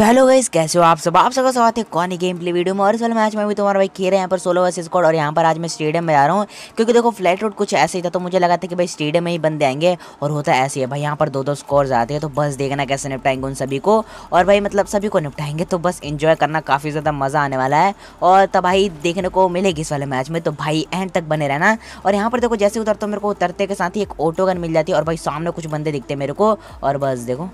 तो hello guys, कैसे हो आप सब। आप सबका स्वागत है कौन ही गेम प्ले वीडियो में। और इस वाले मैच में भी तुम्हारा भाई खेल रहे हैं यहाँ पर 16 वर्सेस स्क्वाड। और यहाँ पर आज मैं स्टेडियम में जा रहा हूँ क्योंकि देखो फ्लैट रोड कुछ ऐसे ही था तो मुझे लगा था कि भाई स्टेडियम में ही बंदे आएंगे। और होता ऐसे है भाई, यहाँ पर दो दो स्कोर्स आते हैं तो बस देखना कैसे निपटाएंगे उन सभी को। और भाई मतलब सभी को निपटाएंगे तो बस इन्जॉय करना, काफ़ी ज़्यादा मज़ा आने वाला है और तबाही देखने को मिलेगी इस वाले मैच में। तो भाई एंड तक बने रहना। और यहाँ पर देखो जैसे उतरते मेरे को उतरते के साथ ही एक ऑटो गन मिल जाती है और भाई सामने कुछ बंदे दिखते मेरे को। और बस देखो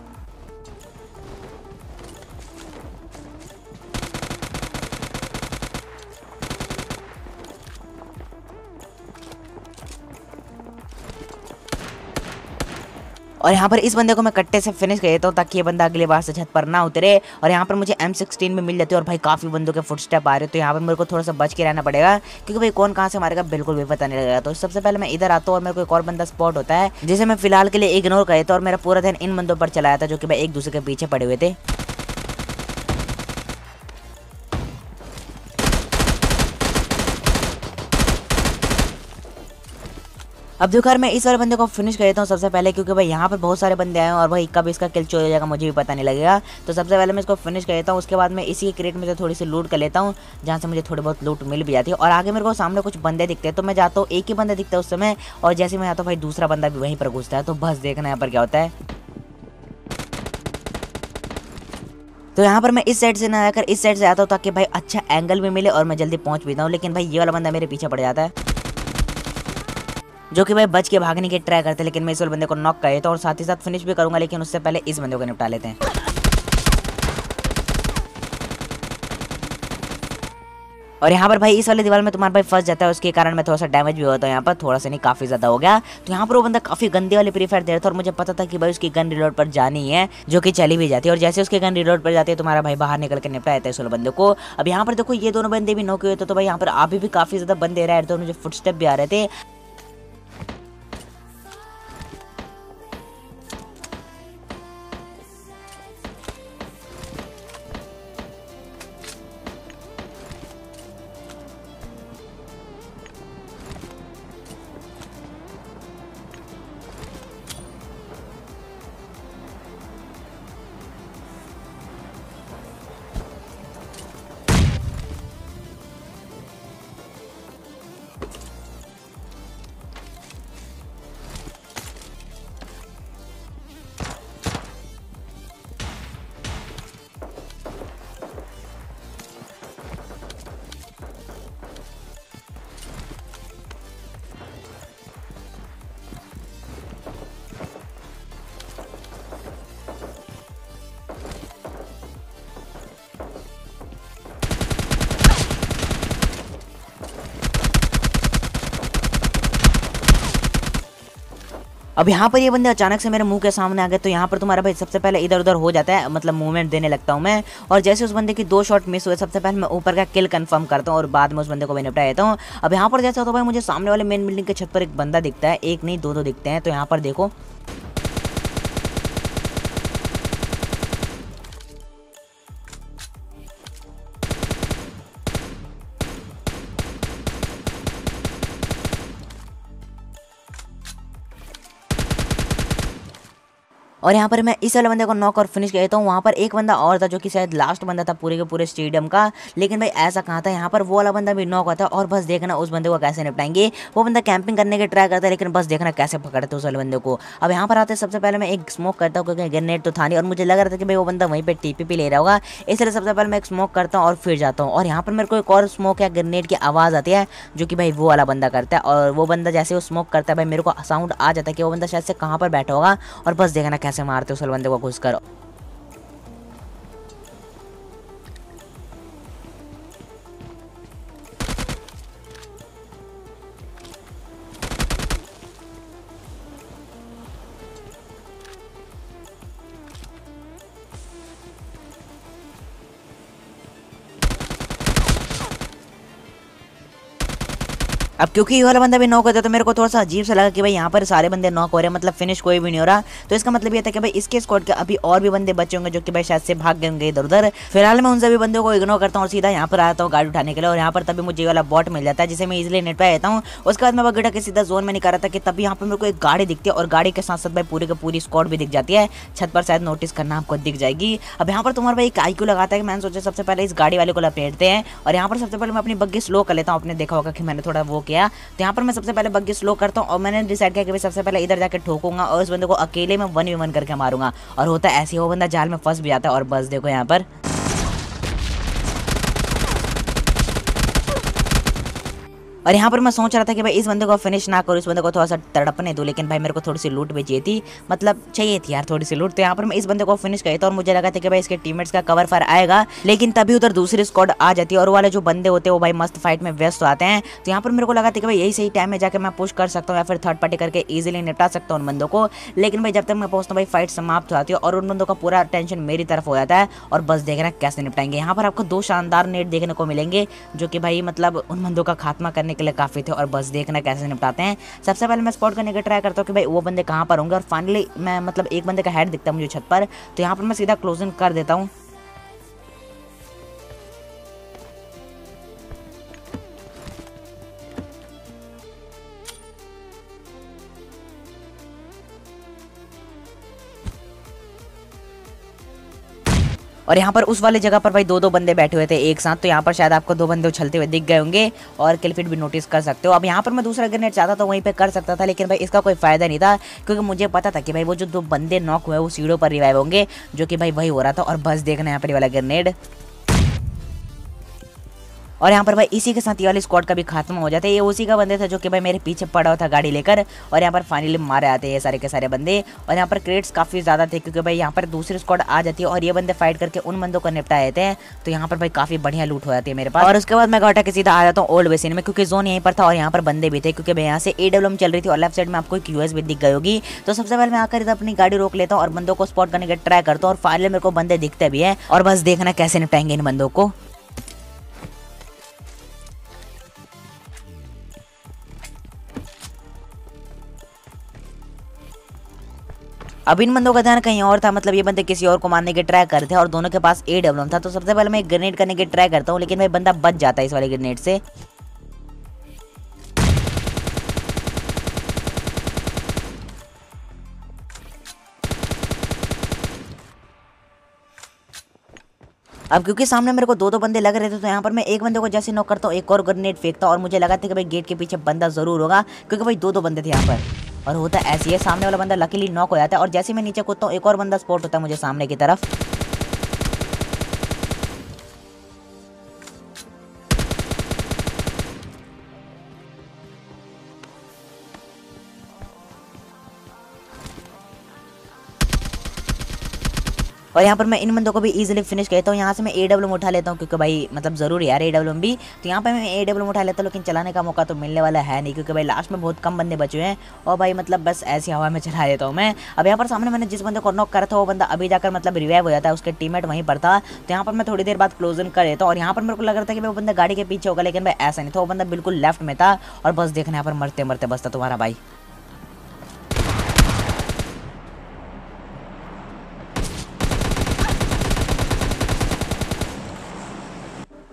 और यहाँ पर इस बंदे को मैं कट्टे से फिनिश कर देता हूँ ताकि ये बंदा अगले बार से छत पर ना उतरे। और यहाँ पर मुझे M16 में मिल जाती है और भाई काफ़ी बंदों के फुटस्टेप आ रहे हैं तो यहाँ पर मेरे को थोड़ा सा बच के रहना पड़ेगा क्योंकि भाई कौन कहाँ से मारेगा बिल्कुल भी पता नहीं लगेगा। तो सबसे पहले मैं इधर आता हूँ और मेरे को एक और बंदा स्पॉट होता है जिसे मैं फिलहाल के लिए इग्नोर कर देता हूँ और मेरा पूरा ध्यान इन बंदों पर चलाया था जो कि भाई एक दूसरे के पीछे पड़े हुए थे। अब देखो यार मैं इस वाले बंदे को फिनिश कर देता हूँ सबसे पहले क्योंकि भाई यहाँ पर बहुत सारे बंदे आए हैं और भाई कब इसका किल चोरी हो जाएगा मुझे भी पता नहीं लगेगा। तो सबसे पहले मैं इसको फिनिश कर देता हूँ। उसके बाद मैं इसी क्रेट में से थोड़ी सी लूट कर लेता हूँ जहाँ से मुझे थोड़ी बहुत लूट मिल भी जाती है। और आगे मेरे को सामने कुछ बंदे दिखते हैं तो मैं जाता हूँ, एक ही बंदा दिखता है उस समय। और जैसे मैं आता हूँ भाई दूसरा बंदा भी वहीं पर घुसता है तो बस देखना यहाँ पर क्या होता है। तो यहाँ पर मैं इस साइड से ना आकर इस साइड से आता हूँ ताकि भाई अच्छा एंगल भी मिले और मैं जल्दी पहुँच भी जाऊँ। लेकिन भाई ये वाला बंदा मेरे पीछे पड़ जाता है जो कि भाई बच के भागने की ट्राई करते हैं लेकिन मैं इस वाले बंदे को नॉक कर देता हूँ और साथ ही साथ फिनिश भी करूँगा। लेकिन उससे पहले इस बंदे को निपटा लेते हैं। और यहाँ पर भाई इस वाले दीवार में तुम्हारा भाई फंस जाता है, उसके कारण मैं थोड़ा सा डैमेज भी होता हूँ। यहाँ पर थोड़ा सा नहीं काफ़ी ज़्यादा हो गया। तो यहाँ पर वो बंदा काफ़ी गंदे वाली प्री फायर दे रहा था और मुझे पता था कि भाई उसकी गन रिलोड पर जानी है जो कि चली भी जाती है। और जैसे उसके गन रिलोड पर जाती है तुम्हारा भाई बाहर निकल के निपटा देता है इस वाले बंदे को। अब यहाँ पर देखो ये दोनों बंदे भी नॉक हुए थे तो भाई यहाँ पर अभी भी काफ़ी ज़्यादा बंदे रह रहे थे और मुझे फुटस्टेप भी आ रहे थे। अब यहाँ पर ये बंदे अचानक से मेरे मुंह के सामने आ गए तो यहाँ पर तुम्हारा भाई सबसे पहले इधर उधर हो जाता है, मतलब मूवमेंट देने लगता हूँ मैं। और जैसे उस बंदे की दो शॉट मिस हुए सबसे पहले मैं ऊपर का किल कंफर्म करता हूँ और बाद में उस बंदे को भी निपटा देता हूँ। अब यहाँ पर जैसा तो भाई मुझे सामने वाले मेन बिल्डिंग के छत पर एक बंदा दिखता है, एक नहीं दो दो दिखते हैं। तो यहाँ पर देखो और यहाँ पर मैं इस वाले बंदे को नॉक और फिनिश कर देता हूँ। वहाँ पर एक बंदा और था जो कि शायद लास्ट बंदा था पूरे के पूरे स्टेडियम का, लेकिन भाई ऐसा कहाँ था। यहाँ पर वो वाला बंदा भी नॉक होता है और बस देखना उस बंदे को कैसे निपटाएंगे। वो बंदा कैंपिंग करने की ट्राई करता है लेकिन बस देखना कैसे पकड़ते हैं उस वाले बंदे को। अब यहाँ पर आते हैं सबसे पहले मैं एक स्मोक करता हूँ क्योंकि ग्रेनेड तो था नहीं और मुझे लग रहा था कि भाई वो बंदा वहीं पर TPP ले रहा होगा, इसलिए सबसे पहले मैं एक स्मोक करता हूँ और फिर जाता हूँ। और यहाँ पर मेरे को एक और स्मोक या ग्रेनेड की आवाज़ आती है जो कि भाई वो वाला बंदा करता है। और वो बंदा जैसे वो स्मोक करता है भाई मेरे को साउंड आ जाता है कि वो बंदा शायद से कहाँ पर बैठा होगा और बस देखना कैसे मारते उस बंदे को घुस कर। अब क्योंकि ये वाला बंदा भी नॉक होता है तो मेरे को थोड़ा सा अजीब सा लगा कि भाई यहाँ पर सारे बंदे नॉक हो रहे हैं, मतलब फिनिश कोई भी नहीं हो रहा। तो इसका मतलब ये था कि भाई इसके स्क्वाड के अभी और भी बंदे बचे होंगे जो कि भाई शायद से भाग गए होंगे इधर उधर। फिलहाल मैं उन सभी बंदों को इग्नोर करता हूँ, सीधा यहाँ पर आता हूँ गाड़ी उठाने के लिए, और यहाँ पर तभी मुझे ये वाला बॉट मिल जाता है जिसे मैं इजिली नेट पर आता हूँ। उसके बाद मैं बगड़ा के सीधा जोन में निकाला था कि तभी यहाँ पर मेरे को एक गाड़ी दिखती है और गाड़ी के साथ साथ भाई पूरी की पूरी स्क्वाड भी दिख जाती है। छत पर शायद नोटिस करना आपको दिख जाएगी। अब यहाँ पर तुम्हारा भाई एक आईक्यू लगाता है कि मैंने सोचा सबसे पहले इस गाड़ी वाले को लपेटते हैं, और यहाँ पर सबसे पहले मैं अपनी बग्गी स्लो कर लेता हूँ। आपने देखा होगा कि मैंने थोड़ा वो किया, तो यहाँ पर मैं सबसे पहले बग्गी स्लो करता हूँ और मैंने डिसाइड किया कि मैं सबसे पहले इधर जाकर ठोकूंगा और उस बंदे को अकेले में 1v1 करके मारूंगा। और होता है ऐसे, वो बंदा जाल में फंस भी जाता है और बस देखो यहाँ पर मैं सोच रहा था कि भाई इस बंदे को फिनिश ना करो, इस बंदे को थोड़ा सा तड़पने दो, लेकिन भाई मेरे को थोड़ी सी लूट भी चाहिए थी, मतलब चाहिए थी यार थोड़ी सी लूट। तो यहाँ पर मैं इस बंदे को फिनिश किया था और मुझे लगा था कि भाई इसके टीममेट्स का कवर फायर आएगा, लेकिन तभी उधर दूसरी स्क्वाड आ जाती है और वाले जो बंदे होते हैं वो भाई मस्त फाइट में व्यस्त आते हैं। तो यहाँ पर मेरे को लगा था कि भाई यही सही टाइम में जाकर मैं पुश कर सकता हूँ या फिर थर्ड पार्टी करके ईजिली निपटा सकता हूँ उन बंदों को, लेकिन भाई जब तक मैं पहुँचता हूँ भाई फाइट समाप्त हो जाती है और उन बंदों का पूरा टेंशन मेरी तरफ हो जाता है। और बस देखना कैसे निपटाएंगे। यहाँ पर आपको दो शानदार नेट देखने को मिलेंगे जो कि भाई मतलब उन बंदों का खात्मा करने के लिए काफी थे, और बस देखना कैसे निपटाते हैं। सबसे पहले मैं स्पॉट करने की ट्राई करता हूँ कि भाई वो बंदे कहाँ पर होंगे, और फाइनली मैं मतलब एक बंदे का हेड दिखता है मुझे छत पर, तो यहाँ पर मैं सीधा क्लोजिंग कर देता हूँ। और यहाँ पर उस वाले जगह पर भाई दो दो बंदे बैठे हुए थे एक साथ, तो यहाँ पर शायद आपको दो बंदे उछलते हुए दिख गए होंगे और किलफिट भी नोटिस कर सकते हो। अब यहाँ पर मैं दूसरा ग्रेनेड चाहता था वहीं पे कर सकता था, लेकिन भाई इसका कोई फायदा नहीं था क्योंकि मुझे पता था कि भाई वो जो दो बंदे नॉक हुए वो सीढ़ों पर रिवाइव होंगे, जो कि भाई वही हो रहा था। और बस देखना यहाँ पर वाला ग्रेनेड, और यहाँ पर भाई इसी के साथ ये वाली स्क्वाड का भी खात्मा हो जाता है। ये उसी का बंदे था जो कि भाई मेरे पीछे पड़ा हुआ था गाड़ी लेकर, और यहाँ पर फाइनली मारे आते हैं ये सारे के सारे बंदे। और यहाँ पर क्रेट्स काफ़ी ज़्यादा थे क्योंकि भाई यहाँ पर दूसरी स्क्वाड आ जाती है और ये बंदे फाइट करके उन बंदों को निपटाए थे, तो यहाँ पर भाई काफ़ी बढ़िया लूट हो जाती है मेरे पास। और उसके बाद मैं घाटा के सीधा आ जाता हूँ ओल्ड बेसिन में, क्योंकि जोन यहीं पर था और यहाँ पर बंदे भी थे क्योंकि भाई यहाँ से AWM चल रही थी और लेफ्ट साइड में आपको एक US भी दिख गई होगी। तो सबसे पहले मैं आकर इधर अपनी गाड़ी रोक लेता हूँ और बंदों को स्पॉट करने की ट्राई करता हूँ, और फाइनली मेरे को बंदे दिखते भी हैं। और बस देखना कैसे निपटाएंगे इन बंदों को। अब इन बंदों का ध्यान कहीं और था, मतलब ये बंदे किसी और को मारने की ट्राई करते हैं और दोनों के पास AWM था। तो सबसे पहले मैं एक ग्रेनेड करने की ट्राई करता हूँ, लेकिन भाई बंदा बच जाता है इस वाले ग्रेनेड से। अब क्योंकि सामने मेरे को दो दो बंदे लग रहे थे, तो यहाँ पर मैं एक बंदे को जैसे नॉक करता हूँ एक और ग्रेनेड फेंकता, और मुझे लगा था कि भाई गेट के पीछे बंदा जरूर होगा क्योंकि भाई दो दो बंदे थे यहाँ पर। और होता ऐसी है, सामने वाला बंदा लकीली नॉक हो जाता है, और जैसे मैं नीचे कूदता हूँ एक और बंदा स्पॉट होता है मुझे सामने की तरफ। और यहाँ पर मैं इन बंदों को भी इजीली फिनिश करता हूँ। यहाँ से मैं AWM उठा लेता हूँ क्योंकि भाई मतलब ज़रूरी यार AWM भी, तो यहाँ पर मैं AWM उठा लेता हूँ, लेकिन चलाने का मौका तो मिलने वाला है नहीं क्योंकि भाई लास्ट में बहुत कम बंदे बचे हैं। और भाई मतलब बस ऐसी हवा में चला देता हूँ मैं। अब यहाँ पर सामने मैंने जिस बंदे को नॉक करा था वो बंदा अभी जाकर मतलब रिवाइव हो जाता है, उसके टीममेट वहीं पर था। तो यहाँ पर मैं थोड़ी देर बाद क्लोजन कर देता हूँ, और यहाँ पर मेरे को लग रहा था कि भाई वो बंदा गाड़ी के पीछे होगा, लेकिन भाई ऐसा नहीं था, वो बंदा बिल्कुल लेफ्ट में था। और बस देखना यहाँ पर मरते मरते बसता तुम्हारा भाई।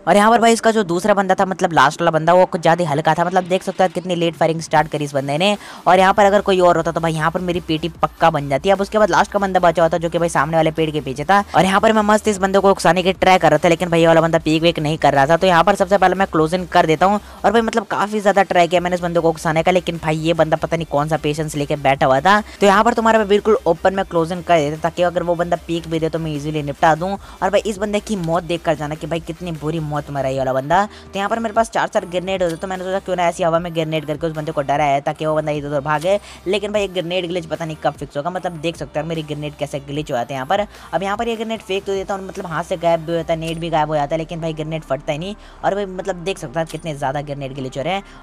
और यहाँ पर भाई इसका जो दूसरा बंदा था मतलब लास्ट वाला बंदा, वो कुछ ज़्यादा हल्का था, मतलब देख सकते हो कितनी लेट फायरिंग स्टार्ट करी इस बंदे ने। और यहाँ पर अगर कोई और होता तो भाई यहाँ पर मेरी पेटी पक्का बन जाती है। अब उसके बाद लास्ट का बंदा बचा होता जो कि भाई सामने वाले पेड़ के पीछे था, और यहाँ पर मैं मस्त इस बंदे को उकसाने की ट्राई कर रहा था, लेकिन भाई वाला बंदा पीक वेक नहीं कर रहा था। तो यहाँ पर सबसे पहले मैं क्लोज इन कर देता हूँ, और भाई मतलब काफ़ी ज़्यादा ट्राई किया मैंने इस बंदे को उकसाने का, लेकिन भाई ये बंदा पता नहीं कौन सा पेशेंस लेकर बैठा हुआ था। तो यहाँ पर तुम्हारा बिल्कुल ओपन में क्लोज इन कर देता, ताकि अगर वो बंदा पीक भी दे तो मैं ईजिली निपटा दूँ। और भाई इस बंदे की मौत देख कर जाना कि भाई कितनी बुरी मौत मरा ये वाला बंदा। तो यहाँ पर मेरे पास 4-4 ग्रेनेड होते, तो मैंने सोचा क्यों ना ऐसी हवा में ग्रेनेड करके उस बंदे को डराया ताकि वो बंदा इधर उधर भागे। लेकिन भाई एक ग्रेनेड ग्लिच पता नहीं कब फिक्स होगा, मतलब देख सकते हो मेरी ग्रेनेड कैसे ग्लिच हो जाते हैं यहाँ पर। अब यहाँ पर ये ग्रेनेड फेंक तो देता हूँ, मतलब हाथ से गायब भी होता है, नेट भी गायब हो जाता है, लेकिन भाई ग्रेनेड फटता ही नहीं। और भाई मतलब देख सकता है कितने ज़्यादा ग्रेनेड ग्लिच हो रहे हैं।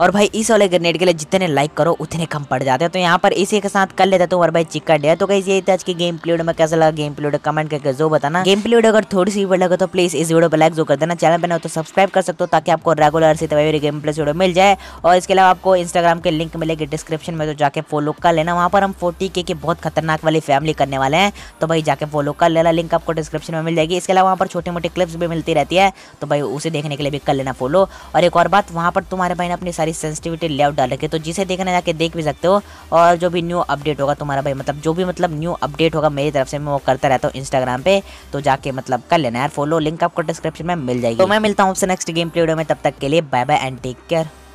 और भाई इस वाले ग्रेनेड के लिए जितने लाइक करो उतने कम पड़ जाते हैं। तो यहाँ पर इसी के साथ कर लेता हूँ और भाई चिक कर लिया। तो गाइस ये था आज की गेम प्ले वीडियो में, कैसा लगा गेम प्ले वीडियो कमेंट करके जो बताना। गेम प्ले वीडियो अगर थोड़ी सी बढ़ लगे तो प्लीज़ इस वीडियो पर लाइक जो कर देना, चैनल पर ना हो तो सब्सक्राइब कर सकते हो ताकि आपको रेगुलर से तभी गेम प्ले वीडियो मिल जाए। और इसके अलावा आपको इंस्टाग्राम के लिंक मिलेगी डिस्क्रिप्शन में, तो जाके फॉलो कर लेना। वहाँ पर हम 40K की बहुत खतरनाक वाली फैमिली करने वाले हैं, तो भाई जाके फॉलो कर लेना, लिंक आपको डिस्क्रिप्शन में मिल जाएगी। इसके अलावा वहाँ पर छोटे मोटे क्लिप्स भी मिलती रहती है, तो भाई उसे देखने के लिए भी कर लेना फॉलो। और एक और बात, वहाँ पर तुम्हारे भाई ने अपनी सारी सेंसिटिविटी लेआउट डाल रखी है, तो जिसे देखना जाके देख भी सकते हो। और जो भी न्यू अपडेट होगा तुम्हारा भाई, मतलब जो भी मतलब न्यू अपडेट होगा मेरी तरफ से मैं वो करता रहता हूँ इंस्टाग्राम पे, तो जाके मतलब कर लेना यार फॉलो, लिंक आपको डिस्क्रिप्शन में मिल जाएगी। तो मैं मिलता हूँ आपसे नेक्स्ट गेम प्ले वीडियो में, तब तक के लिए bye bye and take care.